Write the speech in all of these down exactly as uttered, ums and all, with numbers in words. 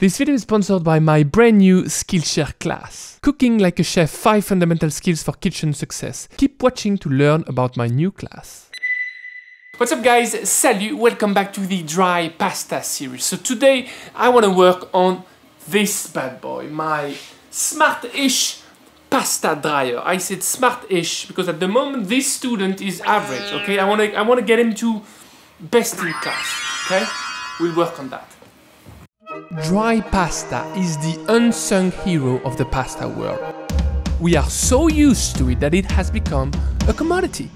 This video is sponsored by my brand new Skillshare class, Cooking Like a Chef, five Fundamental Skills for Kitchen Success. Keep watching to learn about my new class. What's up guys, salut, welcome back to the dry pasta series. So today I want to work on this bad boy, my smart-ish pasta dryer. I said smart-ish because at the moment this student is average, okay? I want to I want to get him to best in class, okay? We'll work on that. Dry pasta is the unsung hero of the pasta world. We are so used to it that it has become a commodity.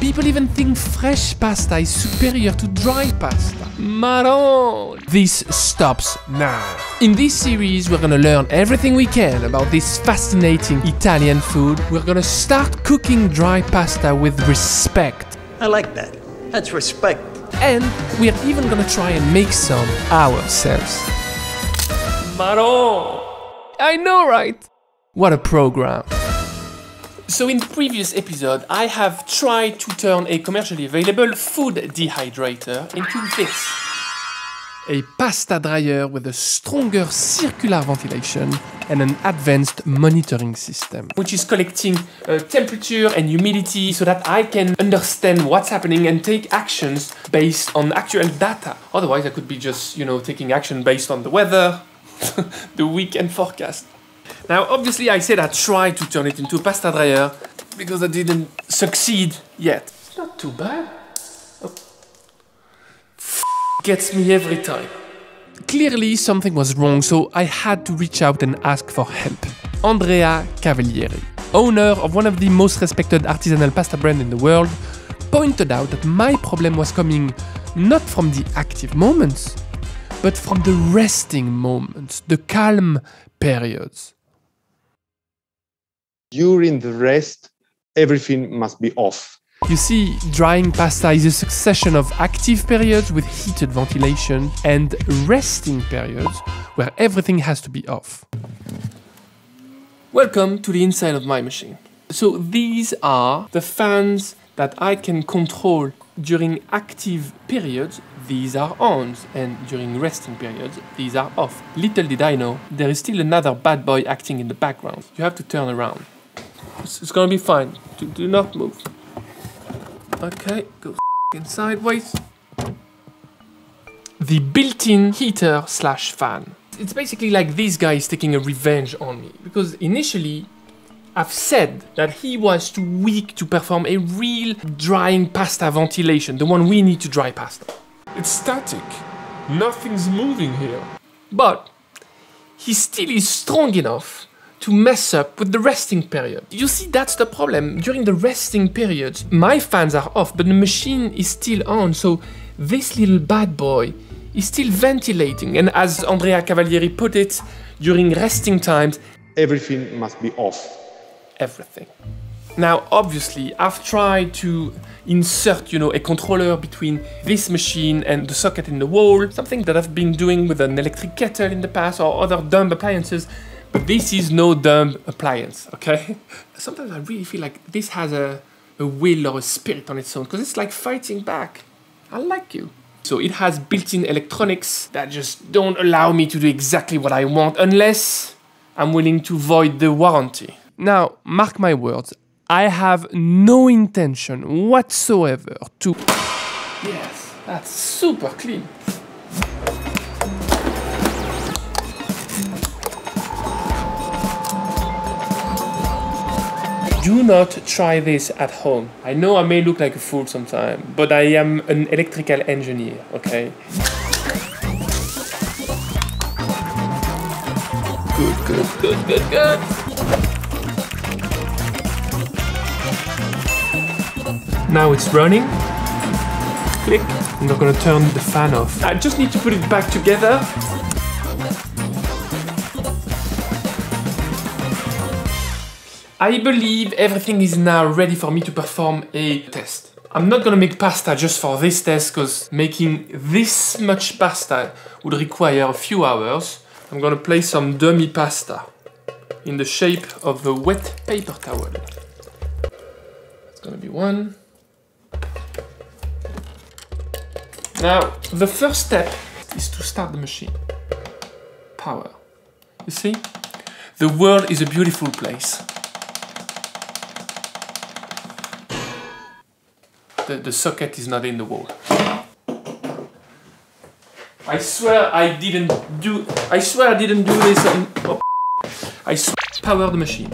People even think fresh pasta is superior to dry pasta. Marron! This stops now. In this series, we're gonna learn everything we can about this fascinating Italian food. We're gonna start cooking dry pasta with respect. I like that. That's respect. And we are even gonna try and make some ourselves. Marron! I know, right? What a program. So in previous episode, I have tried to turn a commercially available food dehydrator into this. A pasta dryer with a stronger circular ventilation and an advanced monitoring system, which is collecting uh, temperature and humidity so that I can understand what's happening and take actions based on actual data. Otherwise, I could be just, you know, taking action based on the weather, the weekend forecast. Now, obviously, I said I tried to turn it into a pasta dryer because I didn't succeed yet. It's not too bad. Gets me every time. Clearly something was wrong, so I had to reach out and ask for help. Andrea Cavalieri, owner of one of the most respected artisanal pasta brands in the world, pointed out that my problem was coming not from the active moments, but from the resting moments, the calm periods. During the rest, everything must be off. You see, drying pasta is a succession of active periods with heated ventilation and resting periods where everything has to be off. Welcome to the inside of my machine. So these are the fans that I can control during active periods. These are on, and during resting periods, these are off. Little did I know, there is still another bad boy acting in the background. You have to turn around. It's gonna be fine. Do, do not move. Okay, go f***ing sideways. The built-in heater slash fan. It's basically like this guy is taking a revenge on me, because initially I've said that he was too weak to perform a real drying pasta ventilation, the one we need to dry pasta. It's static. Nothing's moving here. But he still is strong enough to mess up with the resting period. You see, that's the problem. During the resting period, my fans are off, but the machine is still on, so this little bad boy is still ventilating. And as Andrea Cavalieri put it, during resting times, everything must be off. Everything. Now, obviously, I've tried to insert, you know, a controller between this machine and the socket in the wall, something that I've been doing with an electric kettle in the past or other dumb appliances. But this is no dumb appliance, okay? Sometimes I really feel like this has a, a will or a spirit on its own, because it's like fighting back. I like you. So it has built-in electronics that just don't allow me to do exactly what I want unless I'm willing to void the warranty. Now, mark my words, I have no intention whatsoever to... Yes, that's super clean. Do not try this at home. I know I may look like a fool sometimes, but I am an electrical engineer, okay? Good, good, good, good, good. Now it's running. Click. I'm not gonna turn the fan off. I just need to put it back together. I believe everything is now ready for me to perform a test. I'm not gonna make pasta just for this test, because making this much pasta would require a few hours. I'm gonna place some dummy pasta in the shape of a wet paper towel. That's gonna be one. Now, the first step is to start the machine. power. You see? The world is a beautiful place. The, the socket is not in the wall. I swear I didn't do... I swear I didn't do this in... Oh, I swear I powered the machine.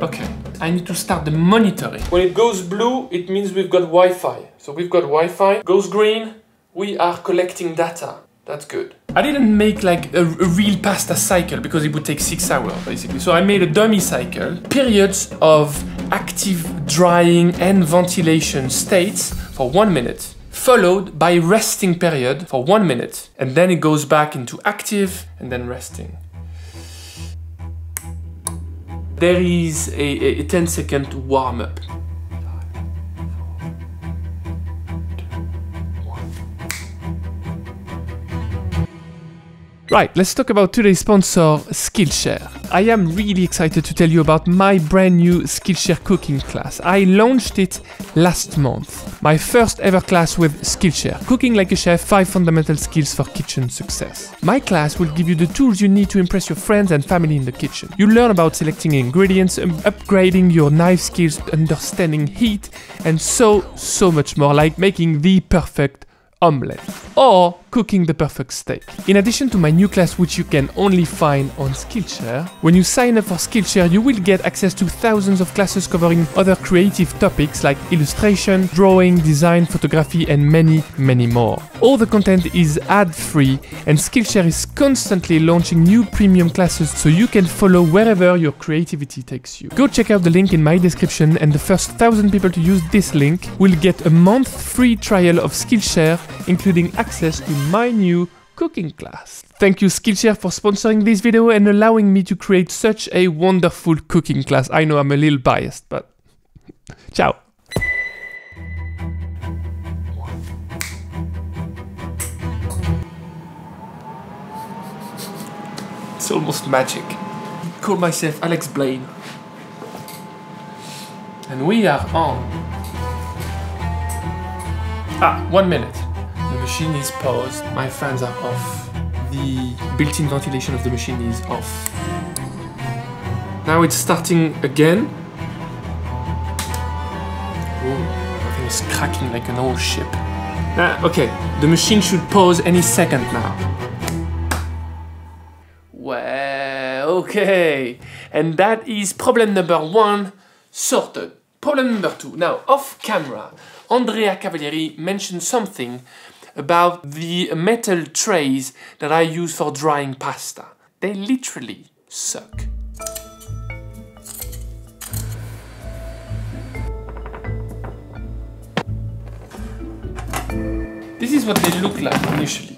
Okay. I need to start the monitoring. When it goes blue, it means we've got Wi-Fi. So we've got Wi-Fi. Goes green, we are collecting data. That's good. I didn't make like a, a real pasta cycle because it would take six hours basically. So I made a dummy cycle. Periods of active drying and ventilation states for one minute, followed by resting period for one minute. And then it goes back into active and then resting. There is a, a, a ten second warm up. Right, let's talk about today's sponsor, Skillshare. I am really excited to tell you about my brand new Skillshare cooking class. I launched it last month. My first ever class with Skillshare, Cooking Like a Chef, five Fundamental Skills for Kitchen Success. My class will give you the tools you need to impress your friends and family in the kitchen. You learn about selecting ingredients, upgrading your knife skills, understanding heat, and so, so much more, like making the perfect omelette or cooking the perfect steak. In addition to my new class, which you can only find on Skillshare, when you sign up for Skillshare, you will get access to thousands of classes covering other creative topics like illustration, drawing, design, photography, and many, many more. All the content is ad-free, and Skillshare is constantly launching new premium classes so you can follow wherever your creativity takes you. Go check out the link in my description, and the first thousand people to use this link will get a month free trial of Skillshare, including access to my new cooking class. Thank you, Skillshare, for sponsoring this video and allowing me to create such a wonderful cooking class. I know I'm a little biased, but ciao. It's almost magic. I call myself Alex Blaine. And we are on. Ah, one minute. The machine is paused, my fans are off, the built-in ventilation of the machine is off. Now it's starting again. Oh, everything is cracking like an old ship. Ah, okay, the machine should pause any second now. Well, okay, and that is problem number one sorted. Problem number two. Now, off camera, Andrea Cavalieri mentioned something about the metal trays that I use for drying pasta. They literally suck. This is what they look like initially.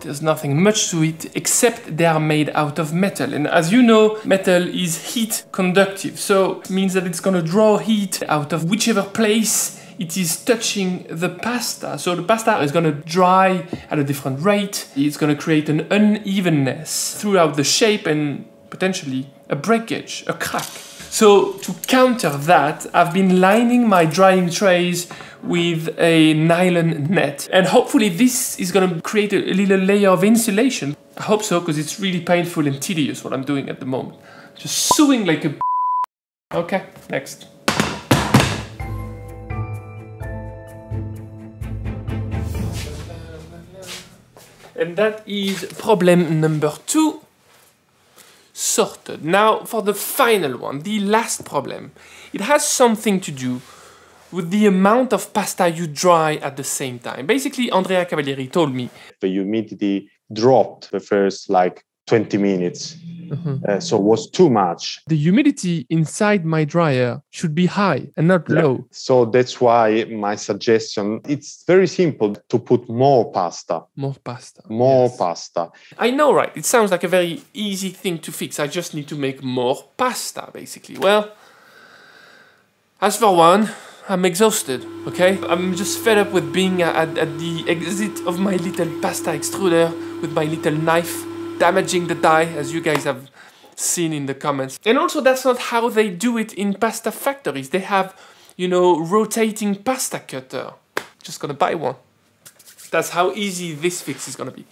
There's nothing much to it except they are made out of metal, and as you know, metal is heat conductive, so it means that it's gonna draw heat out of whichever place it is touching the pasta. So the pasta is gonna dry at a different rate. It's gonna create an unevenness throughout the shape and potentially a breakage, a crack. So to counter that, I've been lining my drying trays with a nylon net, and hopefully this is going to create a little layer of insulation. I hope so, because it's really painful and tedious what I'm doing at the moment. Just sewing like a... Okay, next. And that is problem number two. Sorted. Now for the final one, the last problem. It has something to do with the amount of pasta you dry at the same time. Basically, Andrea Cavalieri told me the humidity dropped the first like twenty minutes. Mm-hmm. uh, so it was too much. The humidity inside my dryer should be high and not yeah. low. So that's why my suggestion, it's very simple to put more pasta. More pasta. More yes. pasta. I know, right? It sounds like a very easy thing to fix. I just need to make more pasta, basically. Well, as for one, I'm exhausted, okay? I'm just fed up with being at, at the exit of my little pasta extruder with my little knife, damaging the die, as you guys have seen in the comments. And also, that's not how they do it in pasta factories. They have, you know, rotating pasta cutter. Just gonna buy one. That's how easy this fix is gonna be.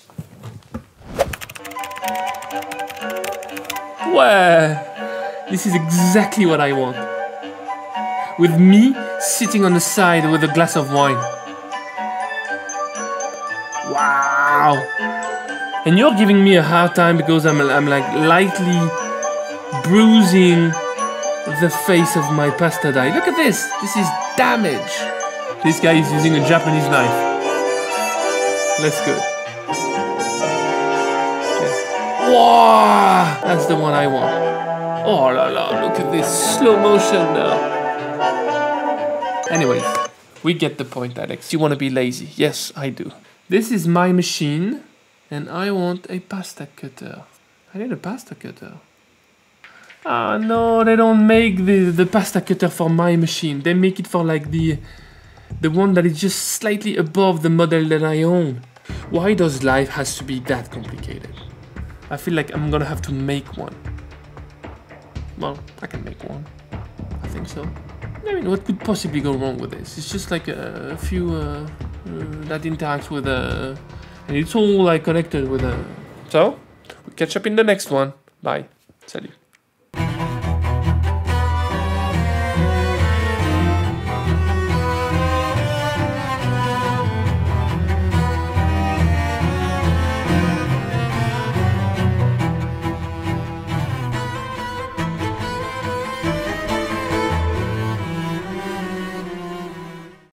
Well, this is exactly what I want. With me sitting on the side with a glass of wine. Wow. And you're giving me a hard time because I'm, I'm like lightly bruising the face of my pasta die. Look at this. This is damage. This guy is using a Japanese knife. Let's go. Okay. Wow, that's the one I want. Oh la la, look at this slow motion now. Anyways, we get the point, Alex. You want to be lazy? Yes, I do. This is my machine, and I want a pasta cutter. I need a pasta cutter. Ah, oh, no, they don't make the, the pasta cutter for my machine. They make it for like the... the one that is just slightly above the model that I own. Why does life has to be that complicated? I feel like I'm gonna have to make one. Well, I can make one. I think so. I mean, what could possibly go wrong with this? It's just like a, a few uh, uh, that interacts with a... Uh, and it's all like connected with a... Uh... So, we'll catch up in the next one. Bye. Salut.